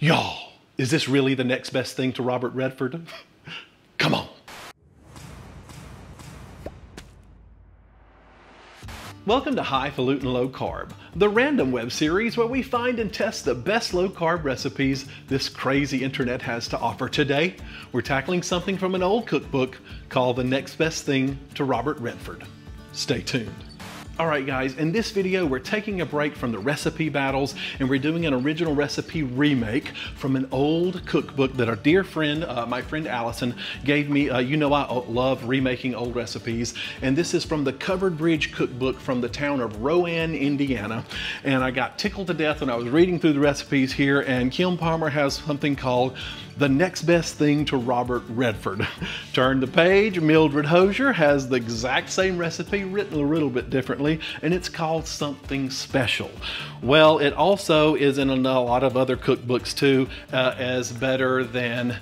Y'all, is this really the next best thing to Robert Redford? Come on. Welcome to Highfalutin' Low Carb, the random web series where we find and test the best low carb recipes this crazy internet has to offer. Today, we're tackling something from an old cookbook called The Next Best Thing to Robert Redford. Stay tuned. All right guys, in this video, we're taking a break from the recipe battles and we're doing an original recipe remake from an old cookbook that our dear friend, my friend Allison, gave me. You know I love remaking old recipes. And this is from the Covered Bridge Cookbook from the town of Roann, Indiana. And I got tickled to death when I was reading through the recipes here, and Kim Palmer has something called The Next Best Thing to Robert Redford. Turn the page, Mildred Hosier has the exact same recipe written a little bit differently, and it's called Something Special. Well, it also is in a lot of other cookbooks too, as Better Than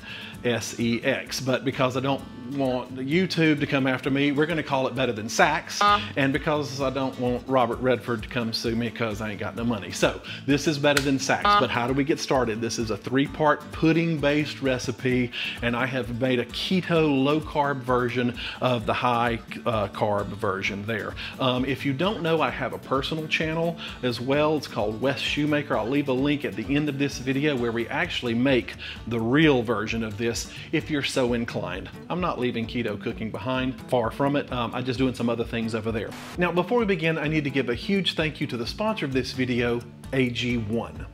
SEX, but because I don't want YouTube to come after me, we're gonna call it Better Than Sacks, and because I don't want Robert Redford to come sue me because I ain't got no money. So this is Better Than Sacks, but how do we get started? This is a 3-part pudding-based recipe, and I have made a keto low-carb version of the high-carb version there. If you don't know, I have a personal channel as well. It's called Wes Shoemaker. I'll leave a link at the end of this video where we actually make the real version of this if you're so inclined. I'm not leaving keto cooking behind, far from it. I'm just doing some other things over there. Now, before we begin, I need to give a huge thank you to the sponsor of this video, AG1.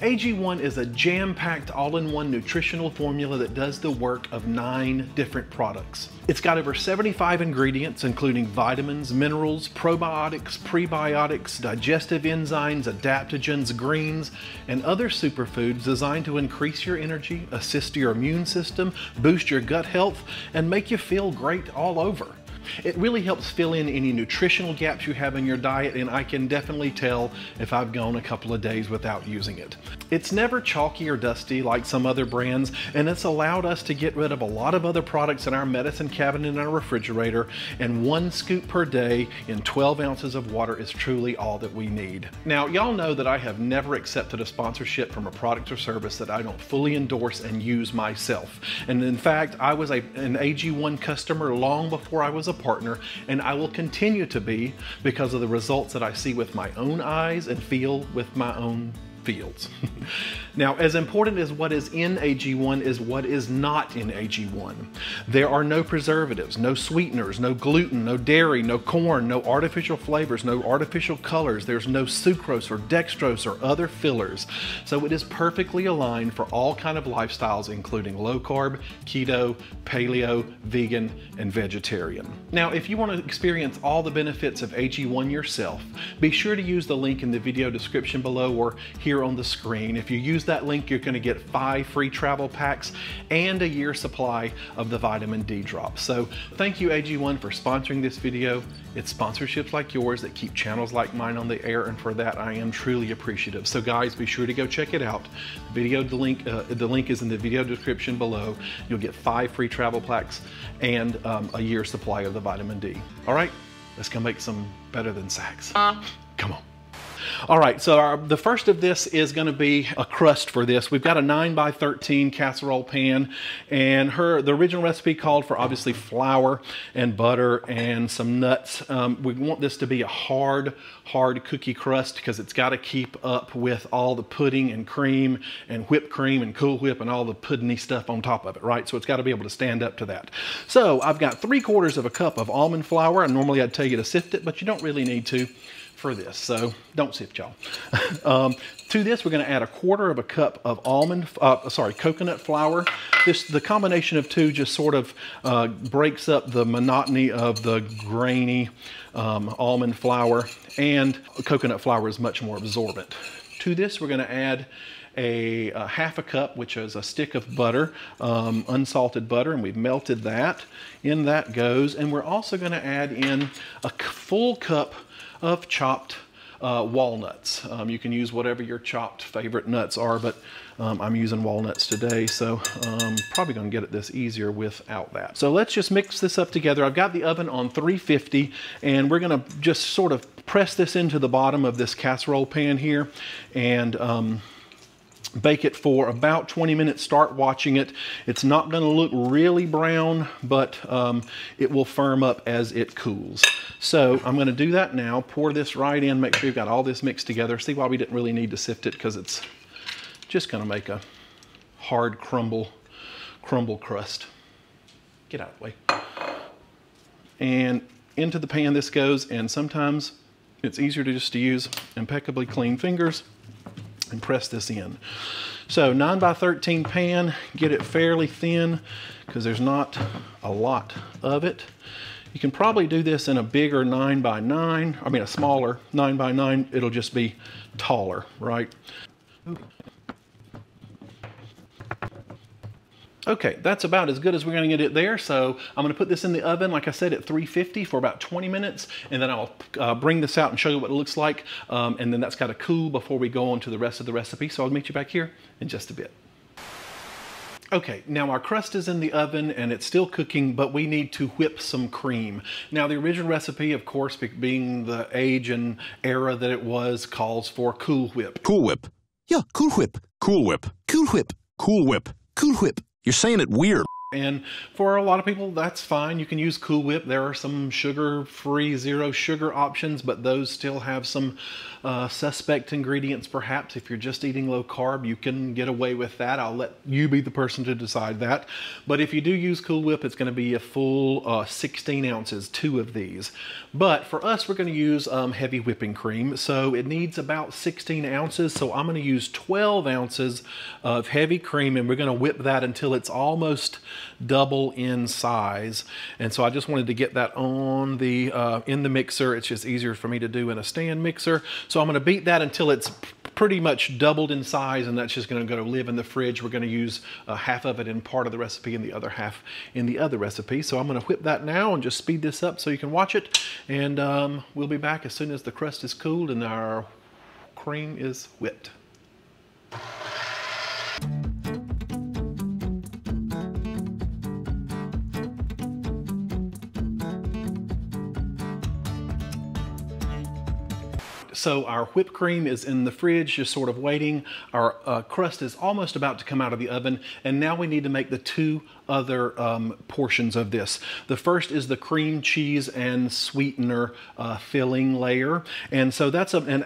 AG1 is a jam-packed all-in-one nutritional formula that does the work of 9 different products. It's got over 75 ingredients, including vitamins, minerals, probiotics, prebiotics, digestive enzymes, adaptogens, greens, and other superfoods designed to increase your energy, assist your immune system, boost your gut health, and make you feel great all over. It really helps fill in any nutritional gaps you have in your diet, and I can definitely tell if I've gone a couple of days without using it. It's never chalky or dusty like some other brands, and it's allowed us to get rid of a lot of other products in our medicine cabinet and our refrigerator, and 1 scoop per day in 12 ounces of water is truly all that we need. Now, y'all know that I have never accepted a sponsorship from a product or service that I don't fully endorse and use myself. And in fact, I was an AG1 customer long before I was a partner, and I will continue to be because of the results that I see with my own eyes and feel with my own fields. Now, as important as what is in AG1 is what is not in AG1. There are no preservatives, no sweeteners, no gluten, no dairy, no corn, no artificial flavors, no artificial colors. There's no sucrose or dextrose or other fillers. So it is perfectly aligned for all kinds of lifestyles, including low carb, keto, paleo, vegan, and vegetarian. Now, if you want to experience all the benefits of AG1 yourself, be sure to use the link in the video description below or here on the screen. If you use that link, you're going to get 5 free travel packs and a year's supply of the vitamin D drops. So thank you, AG1, for sponsoring this video. It's sponsorships like yours that keep channels like mine on the air, and for that I am truly appreciative. So guys, be sure to go check it out. The link is in the video description below. You'll get 5 free travel packs and a year's supply of the vitamin D. All right, let's go make some Better Than Sacks. Come on. All right, so the first of this is going to be a crust for this. We've got a 9x13 casserole pan, and the original recipe called for obviously flour and butter and some nuts. We want this to be a hard cookie crust because it's got to keep up with all the pudding and cream and whipped cream and Cool Whip and all the puddingy stuff on top of it, right? So it's got to be able to stand up to that. So I've got 3/4 cup of almond flour, and normally I'd tell you to sift it, but you don't really need to for this, so don't sift, y'all. To this, we're going to add 1/4 cup of coconut flour. The combination of two just sort of breaks up the monotony of the grainy almond flour, and coconut flour is much more absorbent. To this, we're going to add a 1/2 cup, which is a stick of butter, unsalted butter, and we've melted that. In that goes, and we're also going to add in a full cup of chopped walnuts. You can use whatever your chopped favorite nuts are, but I'm using walnuts today, so I'm probably gonna get at this easier without that. So let's just mix this up together. I've got the oven on 350, and we're gonna just sort of press this into the bottom of this casserole pan here, and Bake it for about 20 minutes, start watching it. It's not gonna look really brown, but it will firm up as it cools. So I'm gonna do that now, pour this right in, make sure you've got all this mixed together. See why we didn't really need to sift it, because it's just gonna make a hard crumble crust. Get out of the way. And into the pan this goes, and sometimes it's easier to just use impeccably clean fingers and press this in. So 9 by 13 pan, get it fairly thin because there's not a lot of it. You can probably do this in a bigger 9 by 9, I mean a smaller 9 by 9, it'll just be taller, right? Okay, that's about as good as we're gonna get it there. So I'm gonna put this in the oven, like I said, at 350 for about 20 minutes, and then I'll bring this out and show you what it looks like. And then that's gotta cool before we go on to the rest of the recipe. So I'll meet you back here in just a bit. Okay, now our crust is in the oven and it's still cooking, but we need to whip some cream. Now the original recipe, of course, being the age and era that it was, calls for Cool Whip. Cool Whip. Yeah, Cool Whip. Cool Whip. Cool Whip. Cool Whip. Cool Whip. You're saying it weird. And for a lot of people, that's fine. You can use Cool Whip. There are some sugar-free, zero-sugar options, but those still have some suspect ingredients, perhaps. If you're just eating low carb, you can get away with that. I'll let you be the person to decide that. But if you do use Cool Whip, it's going to be a full 16 ounces, 2 of these. But for us, we're going to use heavy whipping cream. So it needs about 16 ounces. So I'm going to use 12 ounces of heavy cream, and we're going to whip that until it's almost double in size. And so I just wanted to get that on the in the mixer. It's just easier for me to do in a stand mixer. So I'm going to beat that until it's pretty much doubled in size, and that's just going to go live in the fridge. We're going to use half of it in part of the recipe and the other half in the other recipe. So I'm going to whip that now and just speed this up so you can watch it, and we'll be back as soon as the crust is cooled and our cream is whipped. So our whipped cream is in the fridge, just sort of waiting. Our crust is almost about to come out of the oven, and now we need to make the 2 other portions of this. The first is the cream cheese and sweetener filling layer, and so that's you've got an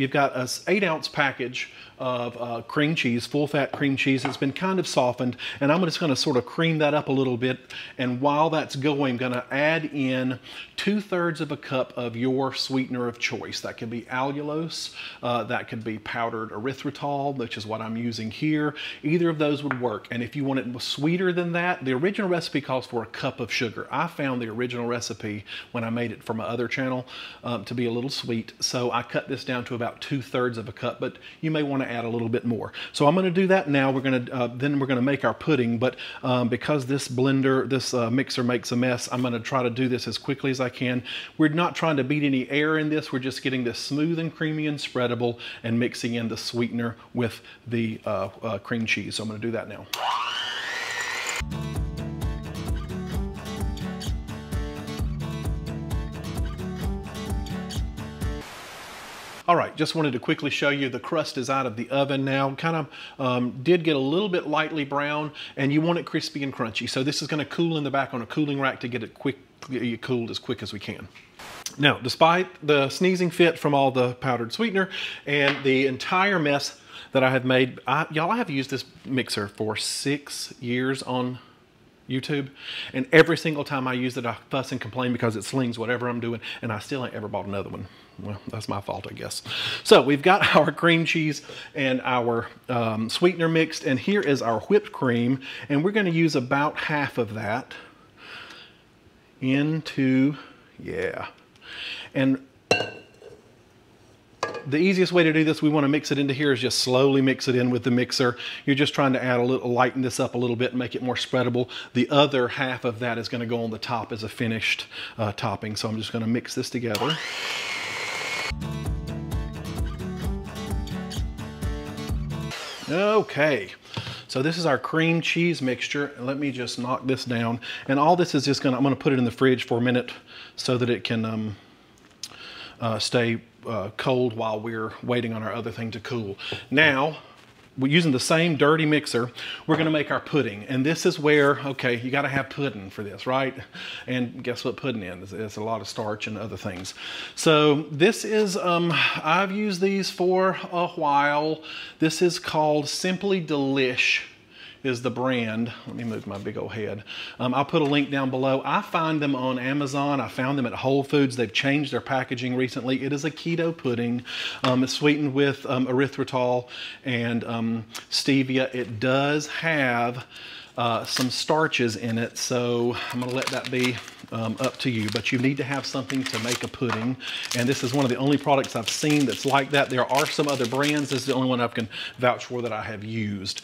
8-ounce package of cream cheese, full-fat cream cheese. It's been kind of softened, and I'm just going to sort of cream that up a little bit, and while that's going, I'm going to add in 2/3 of a cup of your sweetener of choice. That could be allulose, that could be powdered erythritol, which is what I'm using here. Either of those would work, and if you want it sweeter than that, the original recipe calls for 1 cup of sugar. I found the original recipe when I made it for my other channel to be a little sweet, so I cut this down to about 2/3 of a cup, but you may want to add a little bit more. So I'm going to do that now. We're going to then we're going to make our pudding, but because this blender, this mixer makes a mess, I'm going to try to do this as quickly as I can. We're not trying to beat any air in this. We're just getting this smooth and creamy and spreadable, and mixing in the sweetener with the cream cheese. So I'm going to do that now. All right, just wanted to quickly show you the crust is out of the oven now. Kind of did get a little bit lightly brown, and you want it crispy and crunchy. So this is going to cool in the back on a cooling rack to get it cooled as quick as we can. Now, despite the sneezing fit from all the powdered sweetener and the entire mess that I have made, y'all, I have used this mixer for 6 years on YouTube, and every single time I use it, I fuss and complain because it slings whatever I'm doing, and I still ain't ever bought another one. Well, that's my fault, I guess. So we've got our cream cheese and our sweetener mixed, and here is our whipped cream, and we're going to use about half of that into, yeah. And the easiest way to do this, we want to mix it into here, is just slowly mix it in with the mixer. You're just trying to add a little, lighten this up a little bit and make it more spreadable. The other half of that is going to go on the top as a finished topping. So I'm just going to mix this together. Okay, so this is our cream cheese mixture. Let me just knock this down. And all this is just going to, I'm going to put it in the fridge for a minute so that it can stay cold while we're waiting on our other thing to cool. Now, using the same dirty mixer, we're gonna make our pudding. And this is where, okay, you gotta have pudding for this, right? And guess what pudding is? It's a lot of starch and other things. So this is, I've used these for a while. This is called Simply Delish is the brand. Let me move my big old head. I'll put a link down below. I find them on Amazon. I found them at Whole Foods. They've changed their packaging recently. It is a keto pudding. It's sweetened with erythritol and stevia. It does have some starches in it, so I'm gonna let that be up to you, but you need to have something to make a pudding. And this is one of the only products I've seen that's like that. There are some other brands. This is the only one I can vouch for that I have used.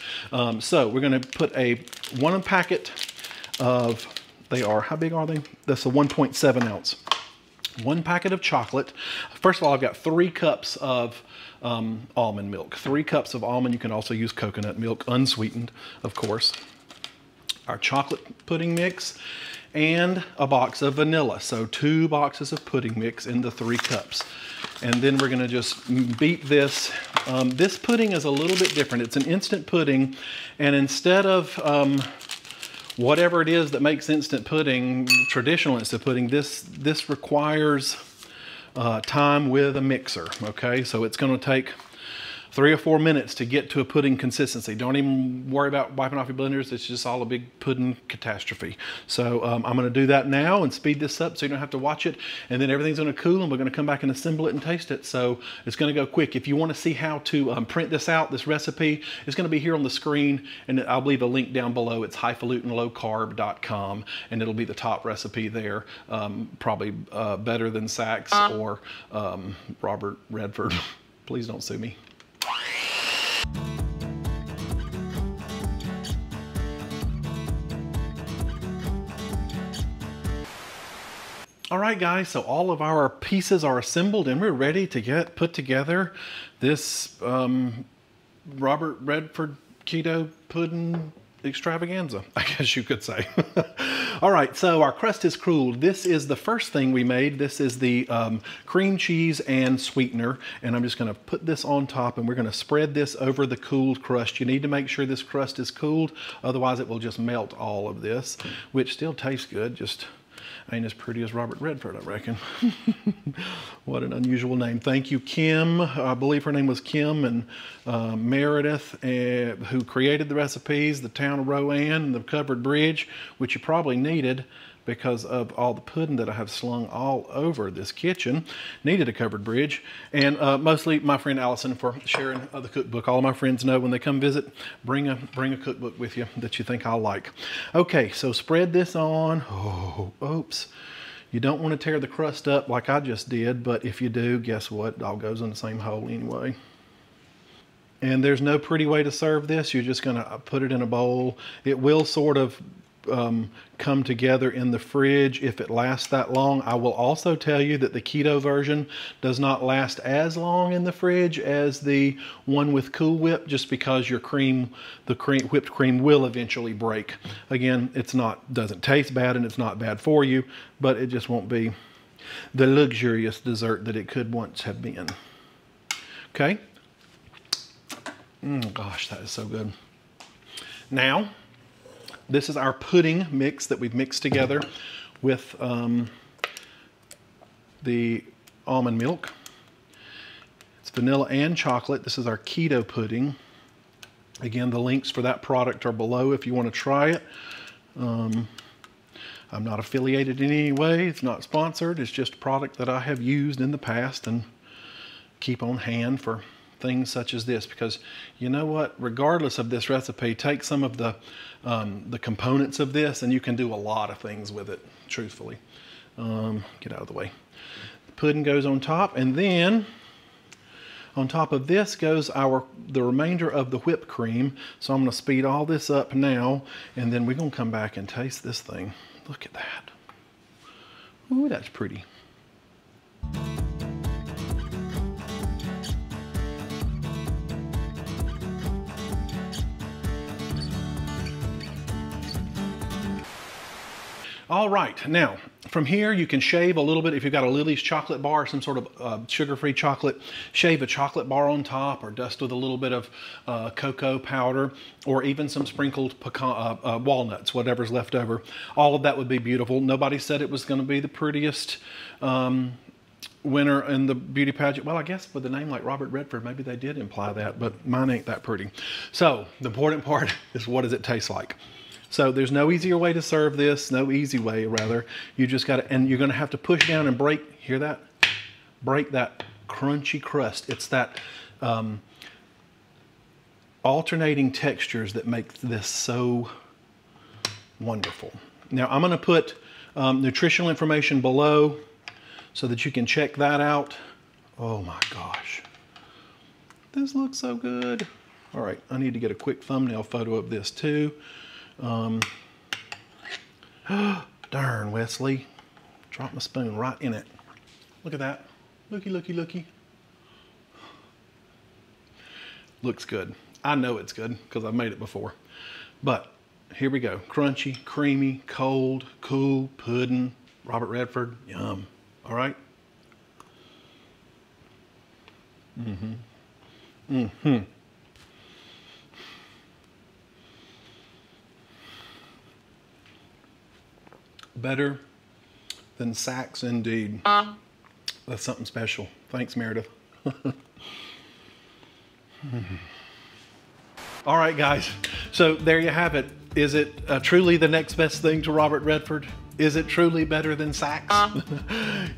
So we're gonna put a one packet of, they are, how big are they? That's a 1.7 ounce. One packet of chocolate. First of all, I've got 3 cups of almond milk. 3 cups of almond. You can also use coconut milk, unsweetened, of course. Our chocolate pudding mix, and a box of vanilla. So 2 boxes of pudding mix in the 3 cups. And then we're gonna just beat this. This pudding is a little bit different. It's an instant pudding, and instead of whatever it is that makes instant pudding, traditional instant pudding, this requires time with a mixer, okay? So it's gonna take 3 or 4 minutes to get to a pudding consistency. Don't even worry about wiping off your blenders. It's just all a big pudding catastrophe. So I'm gonna do that now and speed this up so you don't have to watch it. And then everything's gonna cool and we're gonna come back and assemble it and taste it. So it's gonna go quick. If you wanna see how to print this out, this recipe, it's gonna be here on the screen, and I'll leave a link down below. It's highfalutinlowcarb.com, and it'll be the top recipe there. Probably better than Sachs or Robert Redford. Please don't sue me. All right, guys, so all of our pieces are assembled and we're ready to get put together this Robert Redford keto pudding extravaganza, I guess you could say. All right, so our crust is cooled. This is the first thing we made. This is the cream cheese and sweetener, and I'm just gonna put this on top, and we're gonna spread this over the cooled crust. You need to make sure this crust is cooled, otherwise it will just melt all of this, which still tastes good, just ain't as pretty as Robert Redford, I reckon. What an unusual name. Thank you, Kim. I believe her name was Kim, and Meredith, who created the recipes, the town of Roann, and the Covered Bridge, which you probably needed because of all the pudding that I have slung all over this kitchen. Needed a covered bridge. And mostly my friend Allison for sharing the cookbook. All of my friends know when they come visit, bring a cookbook with you that you think I'll like. Okay, so spread this on. Oh, oops. You don't want to tear the crust up like I just did, but if you do, guess what? It all goes in the same hole anyway. And there's no pretty way to serve this. You're just gonna put it in a bowl. It will sort of come together in the fridge if it lasts that long. I will also tell you that the keto version does not last as long in the fridge as the one with Cool Whip, just because your cream, whipped cream will eventually break. Again, it's not, doesn't taste bad and it's not bad for you, but it just won't be the luxurious dessert that it could once have been. Okay. Gosh, that is so good. Now, this is our pudding mix that we've mixed together with the almond milk. It's vanilla and chocolate. This is our keto pudding. Again, the links for that product are below if you want to try it. I'm not affiliated in any way. It's not sponsored. It's just a product that I have used in the past and keep on hand for things such as this, because you know what, regardless of this recipe, take some of the components of this and you can do a lot of things with it, truthfully. Get out of the way. The pudding goes on top, and then on top of this goes the remainder of the whipped cream. So I'm gonna speed all this up now, and then we're gonna come back and taste this thing. Look at that. Ooh, that's pretty. All right, now, From here, you can shave a little bit. If you've got a Lily's chocolate bar, some sort of sugar-free chocolate, shave a chocolate bar on top, or dust with a little bit of cocoa powder, or even some sprinkled pecan, walnuts, whatever's left over. All of that would be beautiful. Nobody said it was going to be the prettiest winner in the beauty pageant. Well, I guess with a name like Robert Redford, maybe they did imply that, but mine ain't that pretty. So the important part is, what does it taste like? So there's no easier way to serve this, no easy way rather. You just gotta, and you're gonna have to push down and break, hear that? Break that crunchy crust. It's that alternating textures that make this so wonderful. Now I'm gonna put nutritional information below so that you can check that out. Oh my gosh, this looks so good. All right, I need to get a quick thumbnail photo of this too. Darn, Wesley, dropped my spoon right in it. Look at that. Looky, looky, looky. Looks good. I know it's good because I've made it before. But here we go. Crunchy, creamy, cold, cool, pudding. Robert Redford. Yum. All right. Mm-hmm. Mm-hmm. Better than Saks, indeed. That's something special. Thanks, Meredith. All right, guys. So there you have it. Is it truly the next best thing to Robert Redford? Is it truly better than Saks?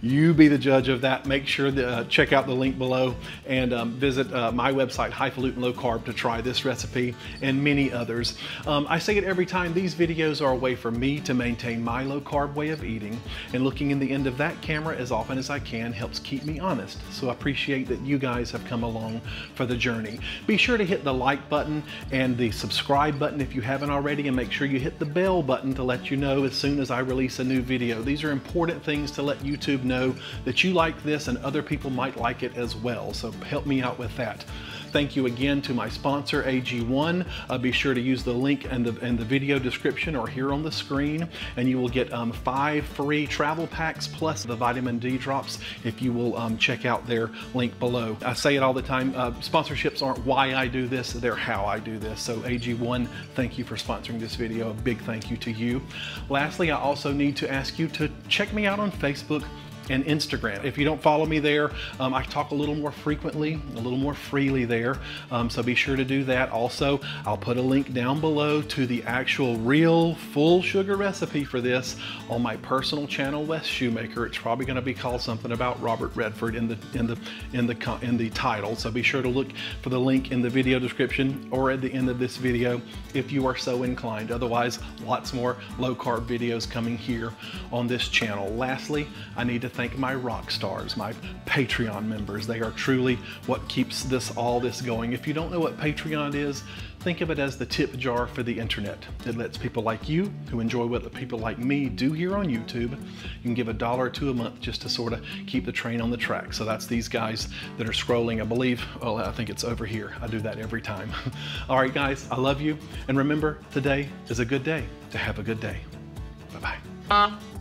You be the judge of that. Make sure to check out the link below and visit my website, Highfalutin Low Carb, to try this recipe and many others. I say it every time, these videos are a way for me to maintain my low carb way of eating, and looking in the end of that camera as often as I can helps keep me honest. So I appreciate that you guys have come along for the journey. Be sure to hit the like button and the subscribe button if you haven't already, and make sure you hit the bell button to let you know as soon as I release a new video. These are important things to let YouTube know that you like this and other people might like it as well. So help me out with that. Thank you again to my sponsor, AG1. Be sure to use the link in the video description or here on the screen, and you will get 5 free travel packs plus the vitamin D drops if you will check out their link below. I say it all the time, sponsorships aren't why I do this, they're how I do this. So AG1, thank you for sponsoring this video. A big thank you to you. Lastly, I also need to ask you to check me out on Facebook and Instagram. If you don't follow me there, I talk a little more frequently, a little more freely there. So be sure to do that. Also, I'll put a link down below to the actual real full sugar recipe for this on my personal channel, Wes Shoemaker. It's probably going to be called something about Robert Redford in the title. So be sure to look for the link in the video description or at the end of this video if you are so inclined. Otherwise, lots more low carb videos coming here on this channel. Lastly, I need to thank my rock stars, my Patreon members. They are truly what keeps all this going. If you don't know what Patreon is, think of it as the tip jar for the internet. It lets people like you who enjoy what people like me do here on YouTube. You can give $1 or $2 a month just to sort of keep the train on the track. So that's these guys that are scrolling, I believe. Well, I think it's over here. I do that every time. All right, guys, I love you. And remember, today is a good day to have a good day. Bye-bye.